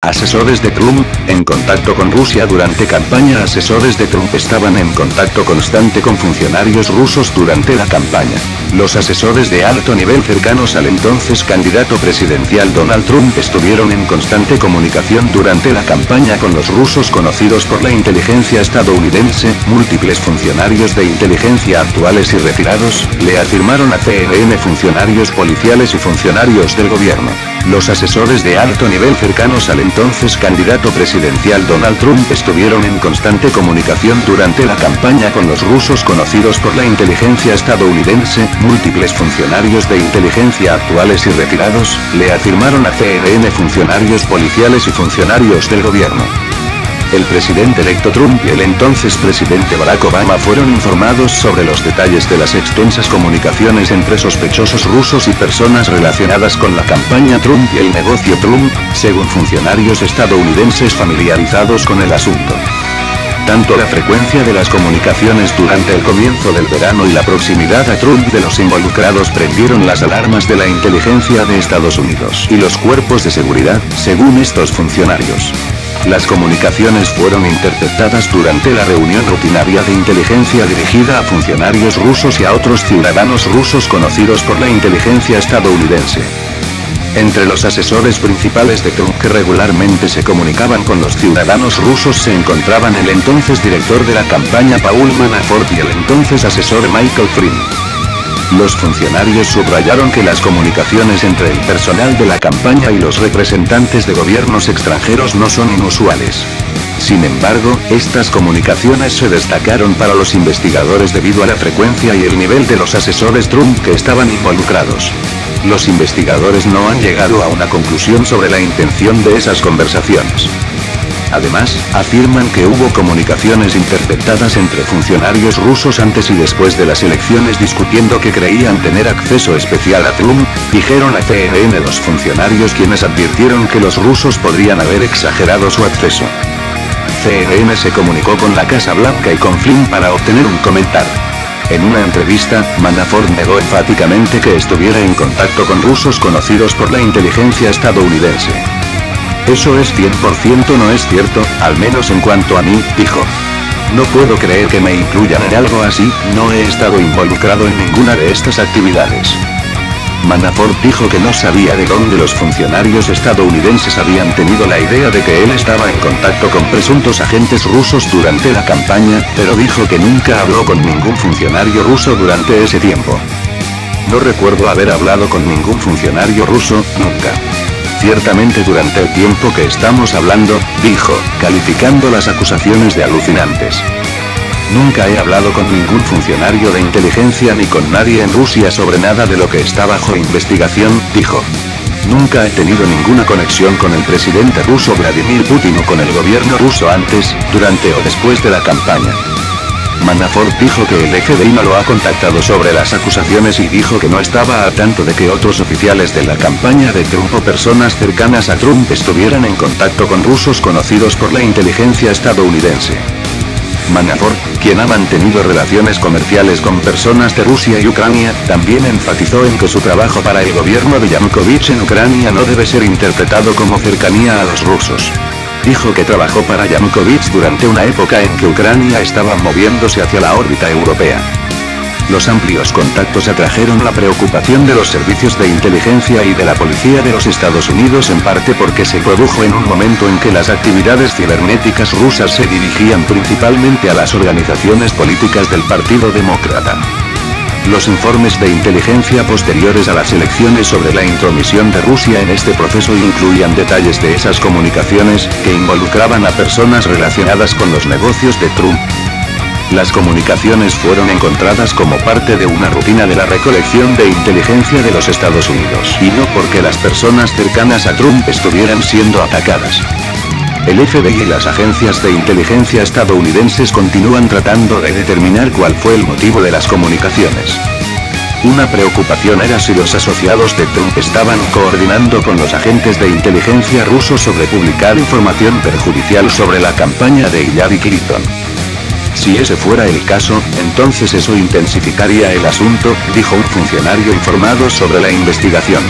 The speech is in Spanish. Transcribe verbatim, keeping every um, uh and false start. Asesores de Trump, en contacto con Rusia durante campaña. Asesores de Trump estaban en contacto constante con funcionarios rusos durante la campaña. Los asesores de alto nivel cercanos al entonces candidato presidencial Donald Trump estuvieron en constante comunicación durante la campaña con los rusos conocidos por la inteligencia estadounidense. Múltiples funcionarios de inteligencia actuales y retirados, le afirmaron a C N N funcionarios policiales y funcionarios del gobierno. Los asesores de alto nivel cercanos al entonces candidato presidencial Donald Trump estuvieron en constante comunicación durante la campaña con los rusos conocidos por la inteligencia estadounidense. Múltiples funcionarios de inteligencia actuales y retirados, le afirmaron a C N N funcionarios policiales y funcionarios del gobierno. El presidente electo Trump y el entonces presidente Barack Obama fueron informados sobre los detalles de las extensas comunicaciones entre sospechosos rusos y personas relacionadas con la campaña Trump y el negocio Trump, según funcionarios estadounidenses familiarizados con el asunto. Tanto la frecuencia de las comunicaciones durante el comienzo del verano y la proximidad a Trump de los involucrados prendieron las alarmas de la inteligencia de Estados Unidos y los cuerpos de seguridad, según estos funcionarios. Las comunicaciones fueron interceptadas durante la reunión rutinaria de inteligencia dirigida a funcionarios rusos y a otros ciudadanos rusos conocidos por la inteligencia estadounidense. Entre los asesores principales de Trump que regularmente se comunicaban con los ciudadanos rusos se encontraban el entonces director de la campaña Paul Manafort y el entonces asesor Michael Flynn. Los funcionarios subrayaron que las comunicaciones entre el personal de la campaña y los representantes de gobiernos extranjeros no son inusuales. Sin embargo, estas comunicaciones se destacaron para los investigadores debido a la frecuencia y el nivel de los asesores Trump que estaban involucrados. Los investigadores no han llegado a una conclusión sobre la intención de esas conversaciones. Además, afirman que hubo comunicaciones interceptadas entre funcionarios rusos antes y después de las elecciones discutiendo que creían tener acceso especial a Trump, dijeron a C N N los funcionarios quienes advirtieron que los rusos podrían haber exagerado su acceso. C N N se comunicó con la Casa Blanca y con Flynn para obtener un comentario. En una entrevista, Manafort negó enfáticamente que estuviera en contacto con rusos conocidos por la inteligencia estadounidense. Eso es cien por ciento no es cierto, al menos en cuanto a mí, dijo. No puedo creer que me incluyan en algo así, no he estado involucrado en ninguna de estas actividades. Manafort dijo que no sabía de dónde los funcionarios estadounidenses habían tenido la idea de que él estaba en contacto con presuntos agentes rusos durante la campaña, pero dijo que nunca habló con ningún funcionario ruso durante ese tiempo. No recuerdo haber hablado con ningún funcionario ruso, nunca. Ciertamente durante el tiempo que estamos hablando, dijo, calificando las acusaciones de alucinantes. Nunca he hablado con ningún funcionario de inteligencia ni con nadie en Rusia sobre nada de lo que está bajo investigación, dijo. Nunca he tenido ninguna conexión con el presidente ruso Vladimir Putin o con el gobierno ruso antes, durante o después de la campaña. Manafort dijo que el F B I no lo ha contactado sobre las acusaciones y dijo que no estaba al tanto de que otros oficiales de la campaña de Trump o personas cercanas a Trump estuvieran en contacto con rusos conocidos por la inteligencia estadounidense. Manafort, quien ha mantenido relaciones comerciales con personas de Rusia y Ucrania, también enfatizó en que su trabajo para el gobierno de Yanukovych en Ucrania no debe ser interpretado como cercanía a los rusos. Dijo que trabajó para Yanukovych durante una época en que Ucrania estaba moviéndose hacia la órbita europea. Los amplios contactos atrajeron la preocupación de los servicios de inteligencia y de la policía de los Estados Unidos en parte porque se produjo en un momento en que las actividades cibernéticas rusas se dirigían principalmente a las organizaciones políticas del Partido Demócrata. Los informes de inteligencia posteriores a las elecciones sobre la intromisión de Rusia en este proceso incluían detalles de esas comunicaciones, que involucraban a personas relacionadas con los negocios de Trump. Las comunicaciones fueron encontradas como parte de una rutina de la recolección de inteligencia de los Estados Unidos, y no porque las personas cercanas a Trump estuvieran siendo atacadas. El F B I y las agencias de inteligencia estadounidenses continúan tratando de determinar cuál fue el motivo de las comunicaciones. Una preocupación era si los asociados de Trump estaban coordinando con los agentes de inteligencia rusos sobre publicar información perjudicial sobre la campaña de Hillary Clinton. Si ese fuera el caso, entonces eso intensificaría el asunto, dijo un funcionario informado sobre la investigación.